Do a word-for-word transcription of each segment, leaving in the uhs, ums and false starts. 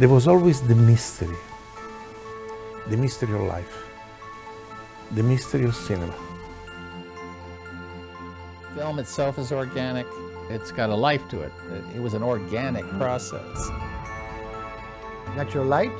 there was always the mystery, the mystery of life, the mystery of cinema. Film itself is organic. It's got a life to it. It, it was an organic process. Natural light,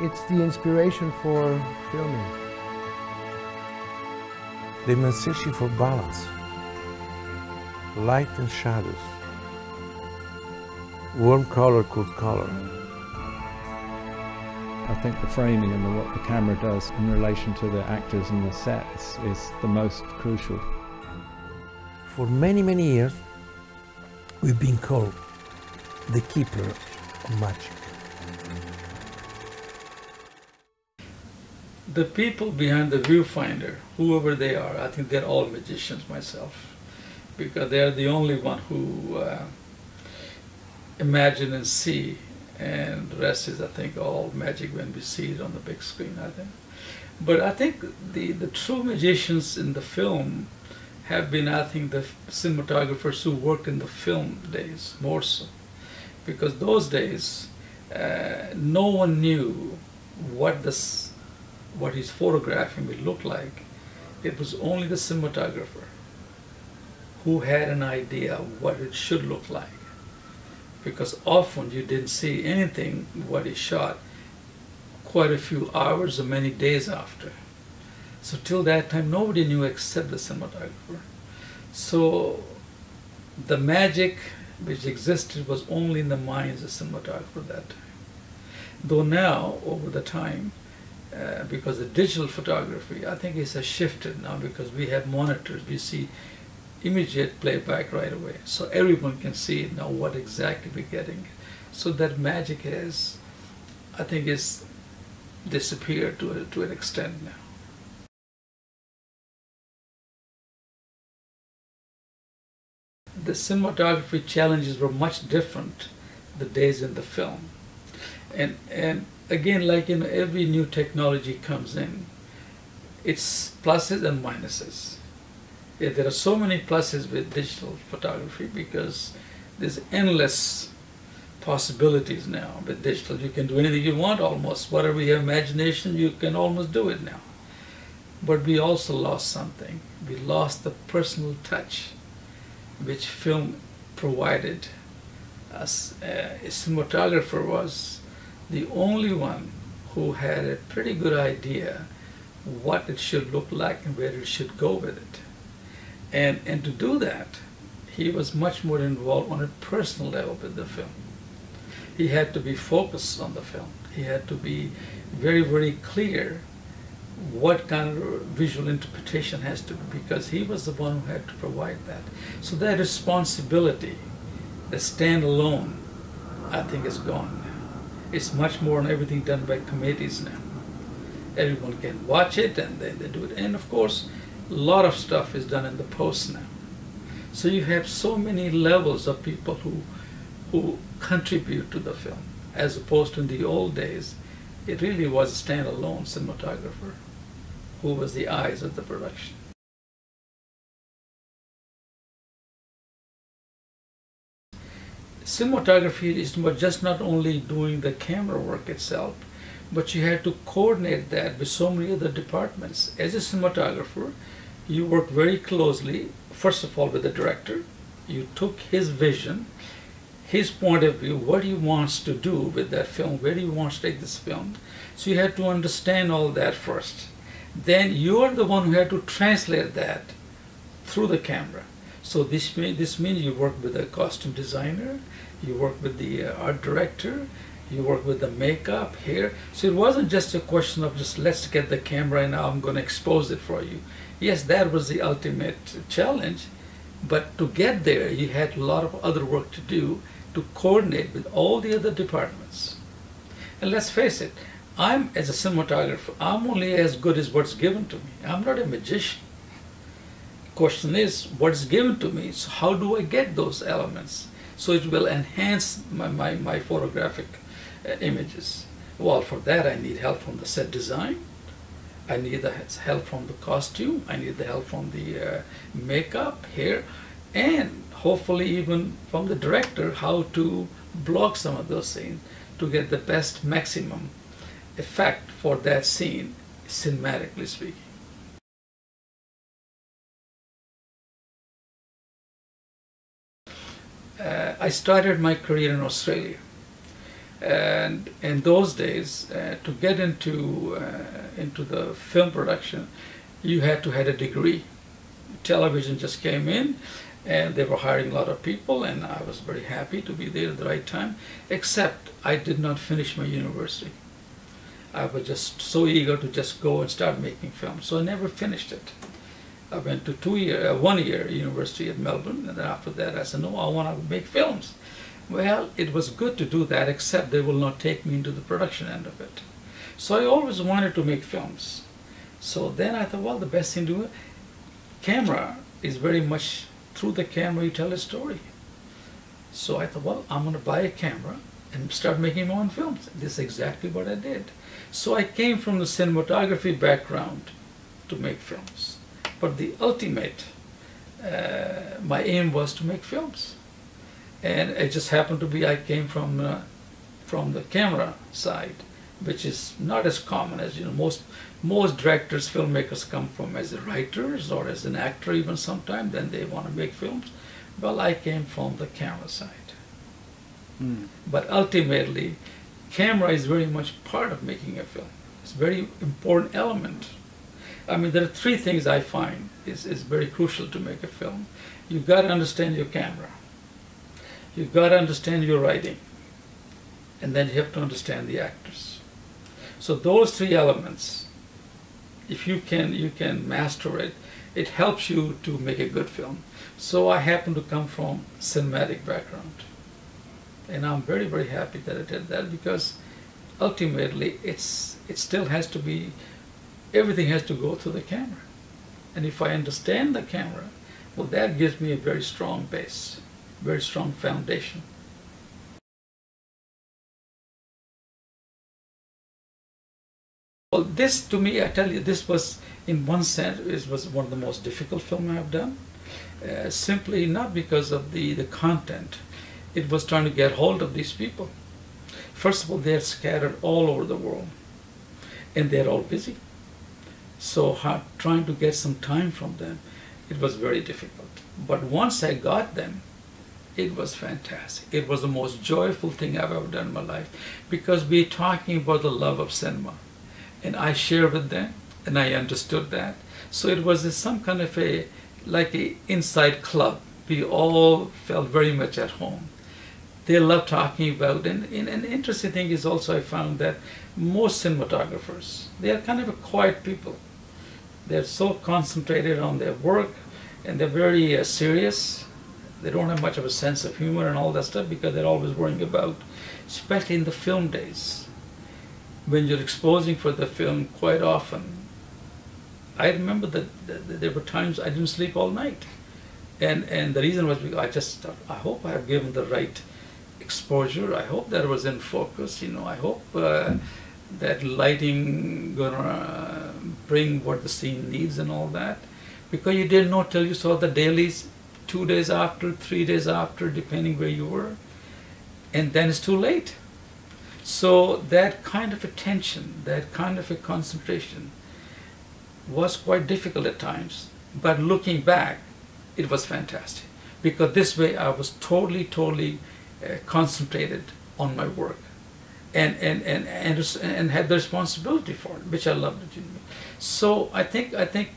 it's the inspiration for filming. They've been searching for balance, light and shadows, warm color, cool color. I think the framing and the, what the camera does in relation to the actors and the sets is the most crucial. For many, many years, we've been called the Keeper of Magic. The people behind the viewfinder, whoever they are, I think they're all magicians myself, because they are the only one who uh, imagine and see, and the rest is, I think, all magic when we see it on the big screen, I think. But I think the, the true magicians in the film have been, I think, the cinematographers who worked in the film days, more so. Because those days, uh, no one knew what this, what he's photographing would look like. It was only the cinematographer who had an idea what it should look like. Because often you didn't see anything what he shot quite a few hours or many days after. So till that time, nobody knew except the cinematographer. So the magic which existed was only in the minds of the cinematographer at that time. Though now, over the time, uh, because the digital photography, I think it has shifted now, because we have monitors, we see immediate playback right away, so everyone can see now what exactly we're getting. So that magic has, I think, is disappeared to, a, to an extent now. The cinematography challenges were much different the days in the film. And, and again, like in every new technology comes in, it's pluses and minuses. Yeah, there are so many pluses with digital photography, because there's endless possibilities now with digital. You can do anything you want almost. Whatever your imagination, you can almost do it now. But we also lost something. We lost the personal touch which film provided us. Uh, a cinematographer was the only one who had a pretty good idea what it should look like and where it should go with it. And, and to do that, he was much more involved on a personal level with the film. He had to be focused on the film. He had to be very, very clear what kind of visual interpretation has to be, because he was the one who had to provide that. So that responsibility, the stand-alone, I think is gone now. It's much more on everything done by committees now. Everyone can watch it and then they do it. And of course, a lot of stuff is done in the post now. So you have so many levels of people who, who contribute to the film, as opposed to in the old days, it really was a standalone cinematographer who was the eyes of the production. Cinematography is just not only doing the camera work itself, but you had to coordinate that with so many other departments. As a cinematographer, you work very closely, first of all, with the director. You took his vision, his point of view, what he wants to do with that film, where he wants to take this film. So you had to understand all that first. Then you are the one who had to translate that through the camera. So this, may, this means you work with a costume designer, you work with the art director, you work with the makeup, hair. So it wasn't just a question of just let's get the camera and now I'm going to expose it for you. Yes, that was the ultimate challenge, but to get there you had a lot of other work to do to coordinate with all the other departments. And let's face it, I'm, as a cinematographer, I'm only as good as what's given to me. I'm not a magician. The question is, what's given to me, so how do I get those elements? So it will enhance my, my, my photographic images. Well, for that I need help from the set design, I need the help from the costume, I need the help from the uh, makeup, hair, and hopefully even from the director, how to block some of those scenes to get the best maximum effect for that scene, cinematically speaking. Uh, I started my career in Australia, and in those days, uh, to get into uh, into the film production, you had to have a degree. Television just came in, and they were hiring a lot of people, and I was very happy to be there at the right time. Except I did not finish my university. I was just so eager to just go and start making films, so I never finished it. I went to two year, uh, one year university at Melbourne, and then after that I said, no, I want to make films. Well, it was good to do that, except they will not take me into the production end of it. So I always wanted to make films. So then I thought, well, the best thing to do, camera is very much through the camera you tell a story. So I thought, well, I'm going to buy a camera and start making my own films. This is exactly what I did. So I came from the cinematography background to make films. But the ultimate, uh, my aim was to make films, and it just happened to be I came from uh, from the camera side, which is not as common as, you know, most most directors, filmmakers come from as writers or as an actor even sometimes, then they want to make films. Well, I came from the camera side, mm. but ultimately, camera is very much part of making a film. It's a very important element. I mean, there are three things I find is, is very crucial to make a film. You've got to understand your camera. You've got to understand your writing. And then you have to understand the actors. So those three elements, if you can, you can master it, it helps you to make a good film. So I happen to come from cinematic background. And I'm very, very happy that I did that, because ultimately it's it still has to be, everything has to go through the camera. And if I understand the camera, well, that gives me a very strong base, very strong foundation. Well, this to me, I tell you, this was, in one sense, it was one of the most difficult films I've done. Uh, simply not because of the, the content. It was trying to get hold of these people. First of all, they're scattered all over the world, and they're all busy. So hard, trying to get some time from them, it was very difficult. But once I got them, it was fantastic. It was the most joyful thing I've ever done in my life, because we're talking about the love of cinema, and I shared with them, and I understood that. So it was some kind of a, like a inside club. We all felt very much at home. They love talking about, and, and an interesting thing is also I found that most cinematographers, they are kind of a quiet people. They're so concentrated on their work, and they're very uh, serious. They don't have much of a sense of humor and all that stuff, because they're always worrying about, especially in the film days, when you're exposing for the film quite often. I remember that, that there were times I didn't sleep all night. And, and the reason was because I just thought, I hope I have given the right exposure. I hope that was in focus, you know. I hope uh, that lighting gonna bring what the scene needs and all that, because you didn't know till you saw the dailies two days after, three days after, depending where you were, and then it's too late. So that kind of attention, that kind of a concentration was quite difficult at times, but looking back, it was fantastic, because this way I was totally, totally Uh, concentrated on my work, and and and and and had the responsibility for it, which I loved it. So I think I think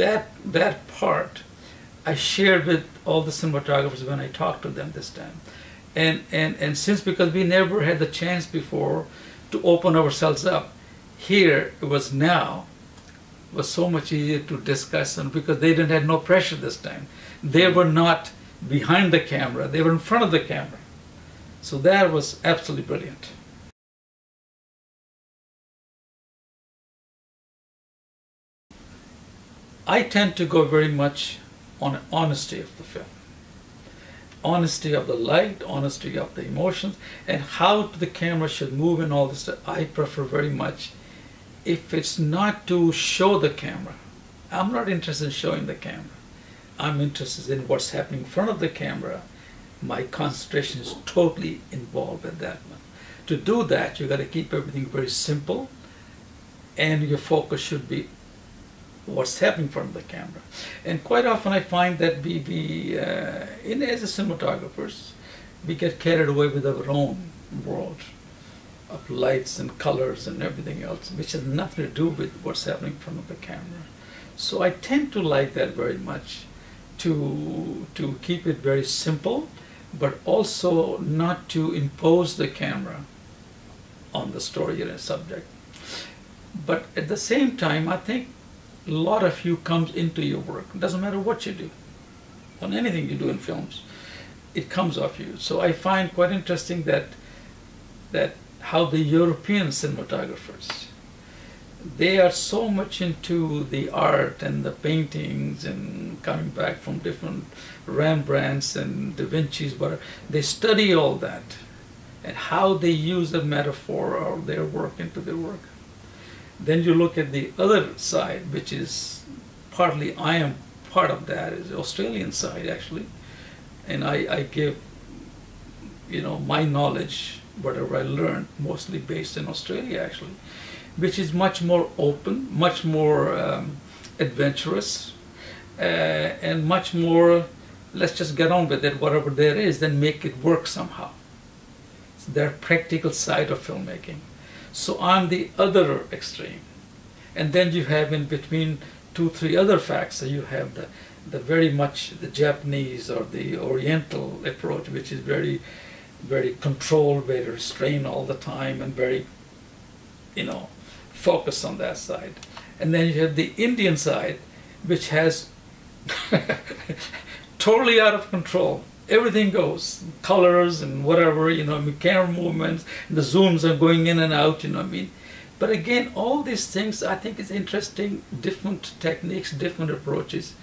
that that part I shared with all the cinematographers when I talked to them this time, and and and since, because we never had the chance before to open ourselves up, here it was now it was so much easier to discuss, and because they didn't have no pressure this time, they were not behind the camera, they were in front of the camera. So that was absolutely brilliant. I tend to go very much on honesty of the film. Honesty of the light, honesty of the emotions, and how the camera should move and all this stuff. I prefer very much if it's not to show the camera. I'm not interested in showing the camera. I'm interested in what's happening in front of the camera. My concentration is totally involved in that one. To do that, you've got to keep everything very simple, and your focus should be what's happening in front of the camera. And quite often I find that we, we uh, in, as cinematographers, we get carried away with our own world of lights and colors and everything else, which has nothing to do with what's happening in front of the camera. So I tend to like that very much, to, to keep it very simple, but also not to impose the camera on the story and the subject. But at the same time, I think a lot of you comes into your work. It doesn't matter what you do, on anything you do in films, it comes off you. So I find quite interesting that, that how the European cinematographers, they are so much into the art and the paintings and coming back from different Rembrandts and Da Vinci's, whatever. They study all that and how they use the metaphor or their work into their work. Then you look at the other side, which is partly, I am part of that, is the Australian side actually. And I, I give, you know, my knowledge, whatever I learned, mostly based in Australia actually, which is much more open, much more um, adventurous, uh, and much more, let's just get on with it, whatever there is, then make it work somehow. It's their practical side of filmmaking. So on the other extreme, and then you have in between two, three other facts. So you have the, the very much the Japanese or the Oriental approach, which is very, very controlled, very restrained all the time, and very, you know, focused on that side. And then you have the Indian side, which has totally out of control. Everything goes, colors and whatever, you know, I mean, camera movements, the zooms are going in and out, you know what I mean. But again, all these things, I think it's interesting, different techniques, different approaches,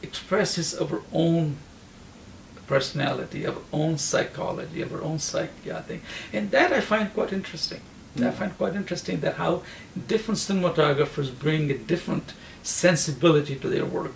expresses our own personality, our own psychology, our own psyche, I think. And that I find quite interesting. Mm-hmm. I find quite interesting that how different cinematographers bring a different sensibility to their work.